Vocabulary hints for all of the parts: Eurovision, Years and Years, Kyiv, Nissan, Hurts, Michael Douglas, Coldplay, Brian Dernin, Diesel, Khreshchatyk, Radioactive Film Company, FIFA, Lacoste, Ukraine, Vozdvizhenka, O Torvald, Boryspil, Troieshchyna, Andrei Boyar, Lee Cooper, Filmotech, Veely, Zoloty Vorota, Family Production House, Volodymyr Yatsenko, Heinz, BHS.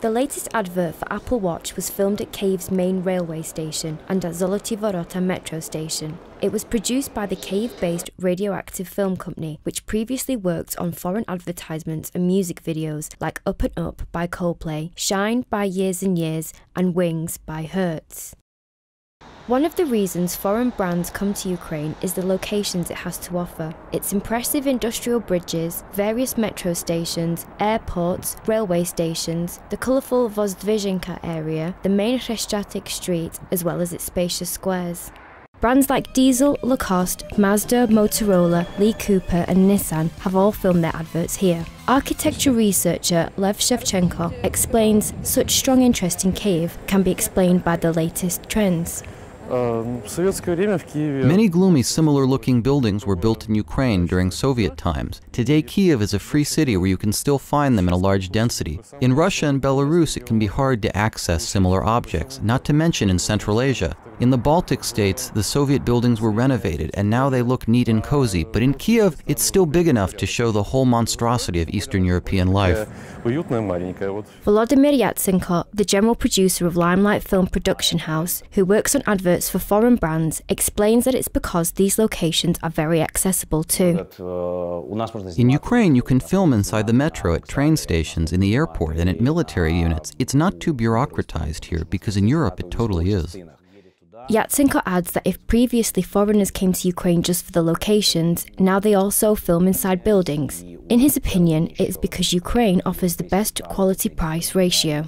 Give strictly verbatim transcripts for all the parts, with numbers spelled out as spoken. The latest advert for Apple Watch was filmed at Kyiv's main railway station and at Zoloty Vorota metro station. It was produced by the Kyiv-based Radioactive Film Company, which previously worked on foreign advertisements and music videos like Up and Up by Coldplay, Shine by Years and Years, and Wings by Hurts. One of the reasons foreign brands come to Ukraine is the locations it has to offer. Its impressive industrial bridges, various metro stations, airports, railway stations, the colourful Vozdvizhenka area, the main Khreshchatyk street, as well as its spacious squares. Brands like Diesel, Lacoste, Mazda, Motorola, Lee Cooper and Nissan have all filmed their adverts here. Architecture researcher Lev Shevchenko explains such strong interest in Kyiv can be explained by the latest trends. Many gloomy, similar-looking buildings were built in Ukraine during Soviet times. Today, Kyiv is a free city where you can still find them in a large density. In Russia and Belarus, it can be hard to access similar objects, not to mention in Central Asia. In the Baltic states, the Soviet buildings were renovated, and now they look neat and cozy, but in Kyiv, it's still big enough to show the whole monstrosity of Eastern European life. Volodymyr Yatsenko, the general producer of Limelight Film Production House, who works on adverts for foreign brands, explains that it's because these locations are very accessible too. In Ukraine, you can film inside the metro, at train stations, in the airport, and at military units. It's not too bureaucratized here, because in Europe it totally is. Yatsenko adds that if previously foreigners came to Ukraine just for the locations, now they also film inside buildings. In his opinion, it is because Ukraine offers the best quality-price ratio.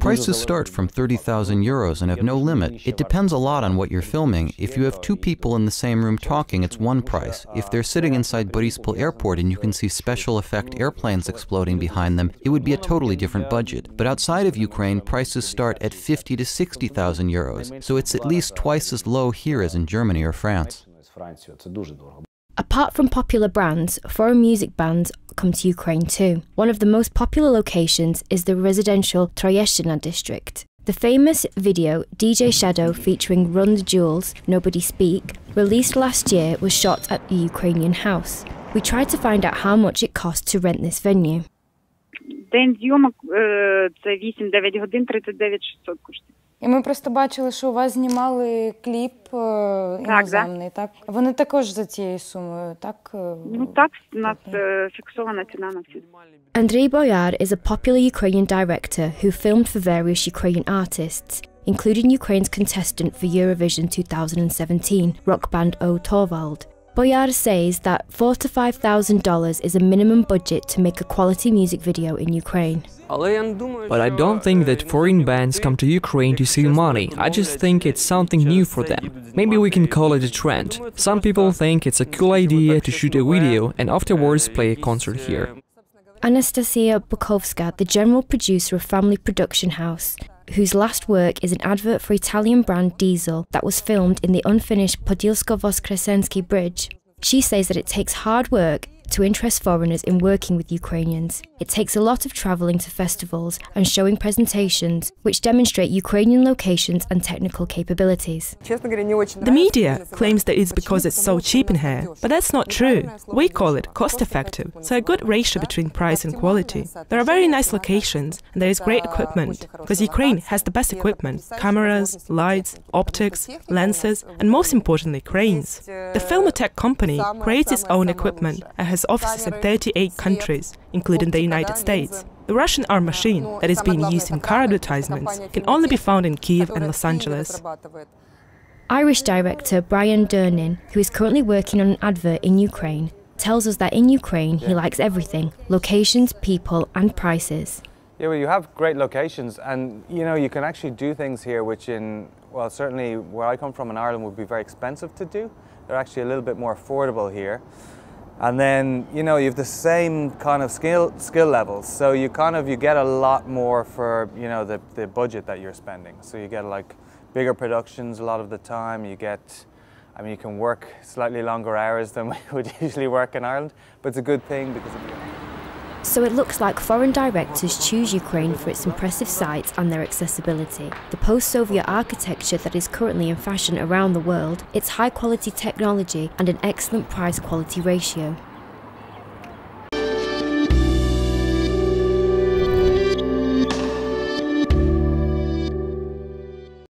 Prices start from thirty thousand euros and have no limit. It depends a lot on what you're filming. If you have two people in the same room talking, it's one price. If they're sitting inside Boryspil airport and you can see special effect airplanes exploding behind them, it would be a totally different budget. But outside of Ukraine, prices start at fifty to sixty thousand euros, so it's at least twice as low here as in Germany or France. Apart from popular brands, foreign music bands come to Ukraine too. One of the most popular locations is the residential Troieshchyna district. The famous video D J Shadow featuring Run the Jewels, Nobody Speak, released last year, was shot at the Ukrainian house. We tried to find out how much it cost to rent this venue. І ми просто бачили, що у вас знімали кліп іноземний, так? Вони також за цією сумою, так? Ну так, у нас фіксована ціна на всі. Andrei Boyar is a popular Ukrainian director who filmed for various Ukrainian artists, including Ukraine's contestant for Eurovision two thousand seventeen, rock band O Torvald. Boyar says that four thousand to five thousand dollars is a minimum budget to make a quality music video in Ukraine. But I don't think that foreign bands come to Ukraine to see money. I just think it's something new for them. Maybe we can call it a trend. Some people think it's a cool idea to shoot a video and afterwards play a concert here. Anastasia Bukovska, the general producer of Family Production House, whose last work is an advert for Italian brand Diesel that was filmed in the unfinished Podilsko-Voskresensky bridge. She says that it takes hard work to interest foreigners in working with Ukrainians. It takes a lot of travelling to festivals and showing presentations which demonstrate Ukrainian locations and technical capabilities. The media claims that it's because it's so cheap in here, but that's not true. We call it cost-effective, so a good ratio between price and quality. There are very nice locations and there is great equipment, because Ukraine has the best equipment: cameras, lights, optics, lenses, and most importantly, cranes. The Filmotech company creates its own equipment and has offices in thirty-eight countries, including the United States. The Russian arm machine that is being used in car advertisements can only be found in Kyiv and Los Angeles. Irish director Brian Dernin, who is currently working on an advert in Ukraine, tells us that in Ukraine he likes everything: locations, people and prices. Yeah, well, you have great locations and, you know, you can actually do things here which in, well, certainly where I come from in Ireland would be very expensive to do. They're actually a little bit more affordable here. And then, you know, you have the same kind of skill skill levels, so you kind of you get a lot more for, you know, the, the budget that you're spending. So you get like bigger productions a lot of the time. You get, I mean, you can work slightly longer hours than we would usually work in Ireland, but it's a good thing because of the... So it looks like foreign directors choose Ukraine for its impressive sites and their accessibility, the post-Soviet architecture that is currently in fashion around the world, its high-quality technology and an excellent price-quality ratio.